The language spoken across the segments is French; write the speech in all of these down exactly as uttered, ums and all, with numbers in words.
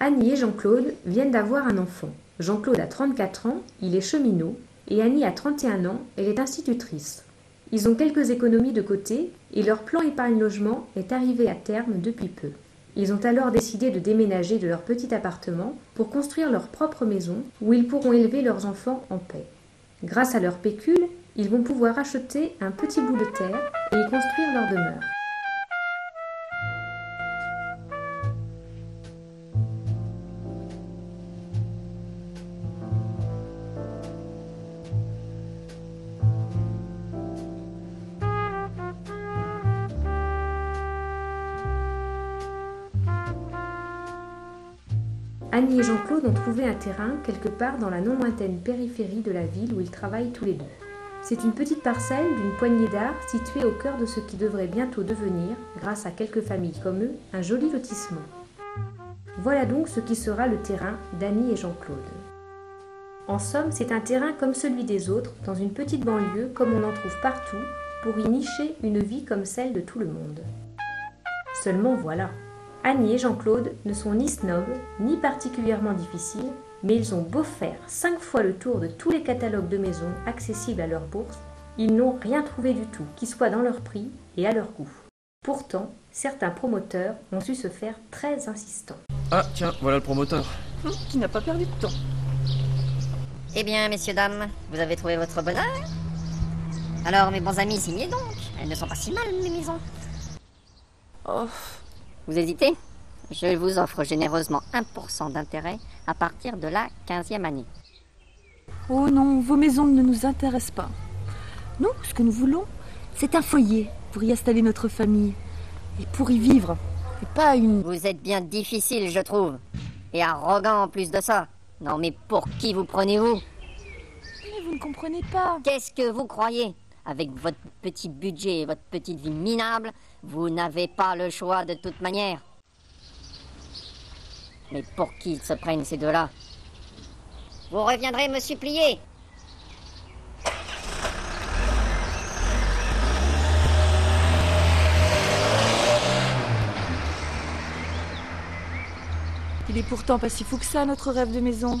Annie et Jean-Claude viennent d'avoir un enfant. Jean-Claude a trente-quatre ans, il est cheminot, et Annie a trente et un ans, elle est institutrice. Ils ont quelques économies de côté et leur plan épargne-logement est arrivé à terme depuis peu. Ils ont alors décidé de déménager de leur petit appartement pour construire leur propre maison où ils pourront élever leurs enfants en paix. Grâce à leur pécule, ils vont pouvoir acheter un petit bout de terre et y construire leur demeure. Annie et Jean-Claude ont trouvé un terrain quelque part dans la non lointaine périphérie de la ville où ils travaillent tous les deux. C'est une petite parcelle d'une poignée d'arts située au cœur de ce qui devrait bientôt devenir, grâce à quelques familles comme eux, un joli lotissement. Voilà donc ce qui sera le terrain d'Annie et Jean-Claude. En somme, c'est un terrain comme celui des autres, dans une petite banlieue comme on en trouve partout, pour y nicher une vie comme celle de tout le monde. Seulement voilà. Annie et Jean-Claude ne sont ni snobs, ni particulièrement difficiles, mais ils ont beau faire cinq fois le tour de tous les catalogues de maisons accessibles à leur bourse, ils n'ont rien trouvé du tout, qui soit dans leur prix et à leur goût. Pourtant, certains promoteurs ont su se faire très insistants. Ah tiens, voilà le promoteur. Hum, qui n'a pas perdu de temps. Eh bien, messieurs, dames, vous avez trouvé votre bonheur? Alors, mes bons amis, signez donc. Elles ne sont pas si mal, mes maisons. Oh... Vous hésitez? Je vous offre généreusement un pour cent d'intérêt à partir de la quinzième année. Oh non, vos maisons ne nous intéressent pas. Nous, ce que nous voulons, c'est un foyer pour y installer notre famille. Et pour y vivre, et pas une... Vous êtes bien difficile, je trouve. Et arrogant en plus de ça. Non mais pour qui vous prenez-vous? Mais vous ne comprenez pas. Qu'est-ce que vous croyez? Avec votre petit budget et votre petite vie minable, vous n'avez pas le choix de toute manière. Mais pour qui ils se prennent ces deux-là? Vous reviendrez me supplier. Il est pourtant pas si fou que ça, notre rêve de maison.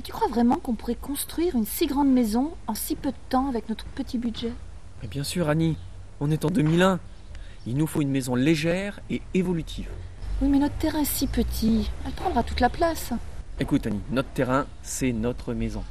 Et tu crois vraiment qu'on pourrait construire une si grande maison en si peu de temps avec notre petit budget? Mais bien sûr, Annie, on est en deux mille un. Il nous faut une maison légère et évolutive. Oui, mais notre terrain est si petit, elle prendra toute la place. Écoute, Annie, notre terrain, c'est notre maison.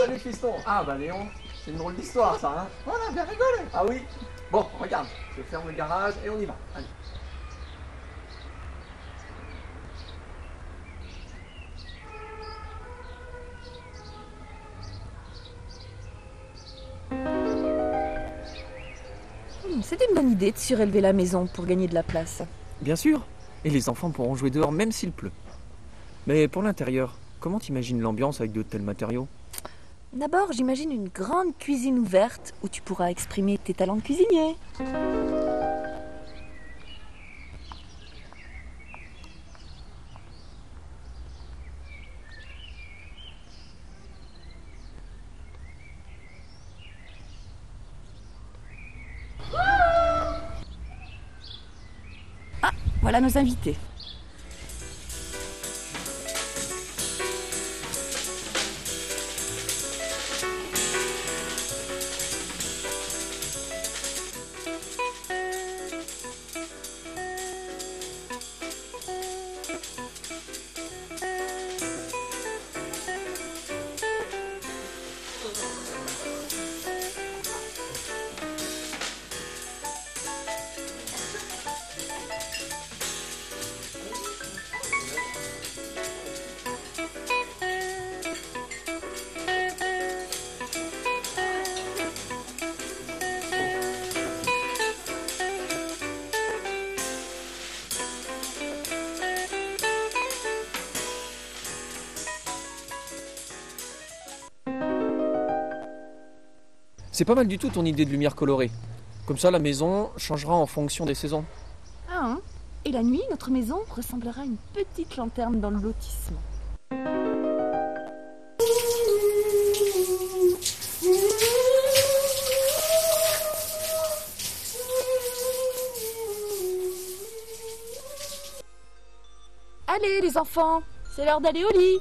Salut fiston. Ah bah Léon, c'est une drôle d'histoire ça, hein. On a bien rigolé. Ah oui. Bon, regarde, je ferme le garage et on y va. Allez. Hmm, c'était une bonne idée de surélever la maison pour gagner de la place. Bien sûr. Et les enfants pourront jouer dehors même s'il pleut. Mais pour l'intérieur, comment t'imagines l'ambiance avec de tels matériaux ? D'abord, j'imagine une grande cuisine ouverte où tu pourras exprimer tes talents de cuisinier. Ah, voilà nos invités. C'est pas mal du tout ton idée de lumière colorée. Comme ça, la maison changera en fonction des saisons. Ah, hein. Et la nuit, notre maison ressemblera à une petite lanterne dans le lotissement. Allez, les enfants, c'est l'heure d'aller au lit.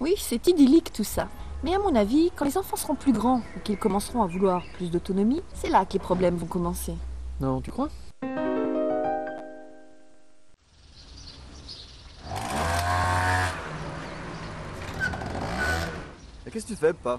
Oui, c'est idyllique tout ça. Mais à mon avis, quand les enfants seront plus grands et qu'ils commenceront à vouloir plus d'autonomie, c'est là que les problèmes vont commencer. Non, tu crois ? Qu'est-ce que tu fais, papa ?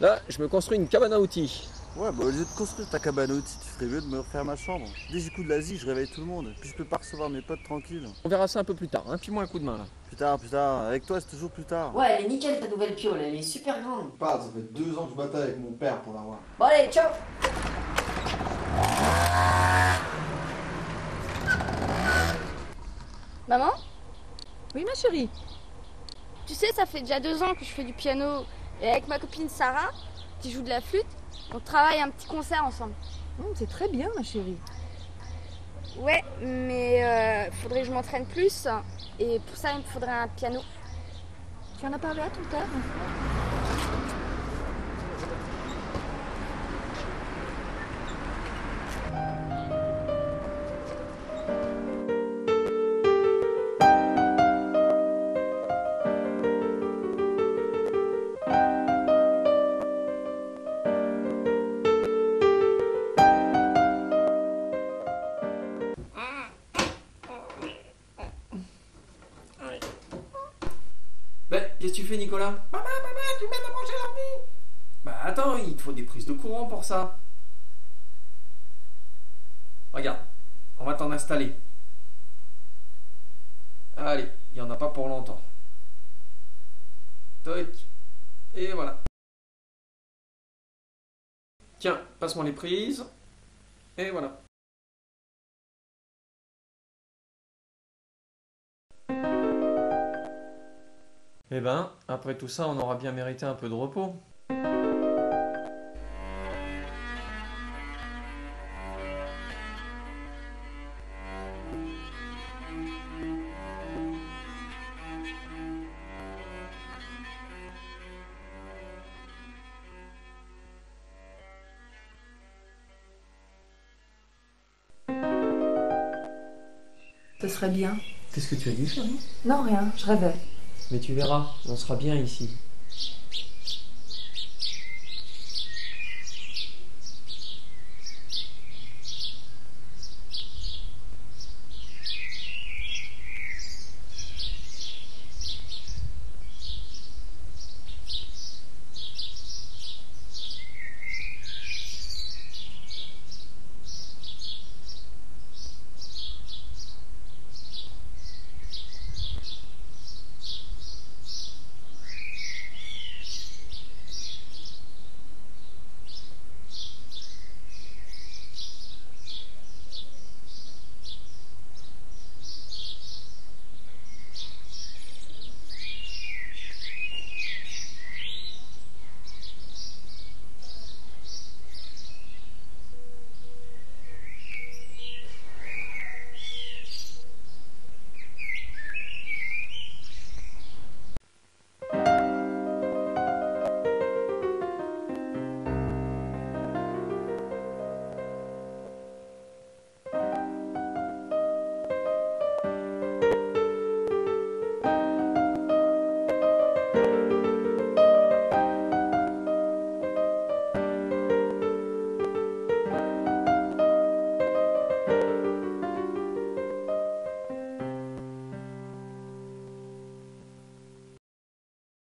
Là, je me construis une cabane à outils. Ouais, bah au lieu de construire ta cabane à outils, tu ferais mieux de me refaire ma chambre. Dès que j'écoute de l'Asie, je réveille tout le monde. Puis je peux pas recevoir mes potes tranquilles. On verra ça un peu plus tard, hein. Puis moi un coup de main, là. Plus tard, plus tard. Avec toi, c'est toujours plus tard. Ouais, elle est nickel ta nouvelle piole, elle est super grande. Pas, ça fait deux ans que je bataille avec mon père pour l'avoir. Bon allez, ciao. Maman? Oui, ma chérie. Tu sais, ça fait déjà deux ans que je fais du piano. Et avec ma copine Sarah, qui joue de la flûte, on travaille un petit concert ensemble. Mmh, c'est très bien, ma chérie. Ouais, mais euh, faudrait que je m'entraîne plus. Et pour ça, il me faudrait un piano. Tu en as parlé à ton père? Qu'est-ce que tu fais, Nicolas? Maman, maman, tu m'aides à manger l'ordi. Bah attends, il te faut des prises de courant pour ça. Regarde, on va t'en installer. Allez, il n'y en a pas pour longtemps. Toc. Et voilà. Tiens, passe-moi les prises. Et voilà. Eh ben, après tout ça, on aura bien mérité un peu de repos. Ce serait bien. Qu'est-ce que tu as dit, chérie? Non, rien, je rêvais. Mais tu verras, on sera bien ici.